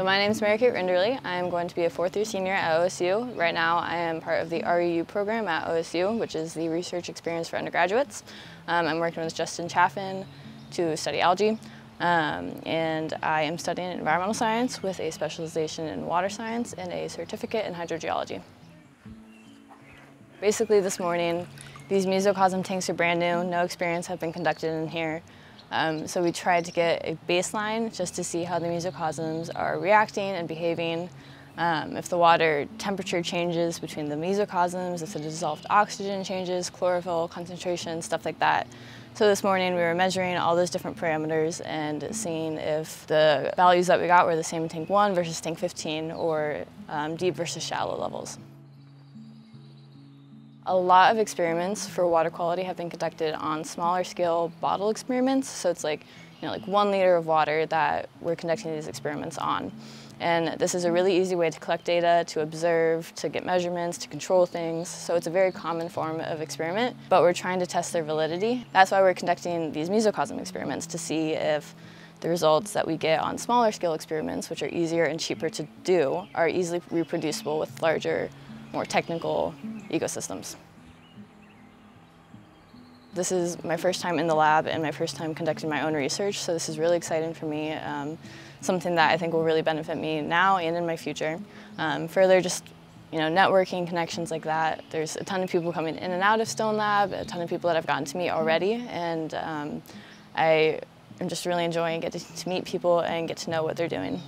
So my name is MK Rinderle. I am going to be a fourth year senior at OSU. Right now I am part of the REU program at OSU, which is the research experience for undergraduates. I'm working with Justin Chaffin to study algae. And I am studying environmental science with a specialization in water science and a certificate in hydrogeology. Basically this morning, these mesocosm tanks are brand new. No experiments have been conducted in here. So we tried to get a baseline just to see how the mesocosms are reacting and behaving. If the water temperature changes between the mesocosms, if the dissolved oxygen changes, chlorophyll concentration, stuff like that. So this morning we were measuring all those different parameters and seeing if the values that we got were the same in tank 1 versus tank 15 or deep versus shallow levels. A lot of experiments for water quality have been conducted on smaller scale bottle experiments. So it's like, like 1 liter of water that we're conducting these experiments on. And this is a really easy way to collect data, to observe, to get measurements, to control things. So it's a very common form of experiment, but we're trying to test their validity. That's why we're conducting these mesocosm experiments, to see if the results that we get on smaller scale experiments, which are easier and cheaper to do, are easily reproducible with larger, more technical ecosystems. This is my first time in the lab and my first time conducting my own research, so this is really exciting for me, something that I think will really benefit me now and in my future. Further, just networking, connections like that. There's a ton of people coming in and out of Stone Lab, a ton of people that I've gotten to meet already, and I am just really enjoying getting to meet people and get to know what they're doing.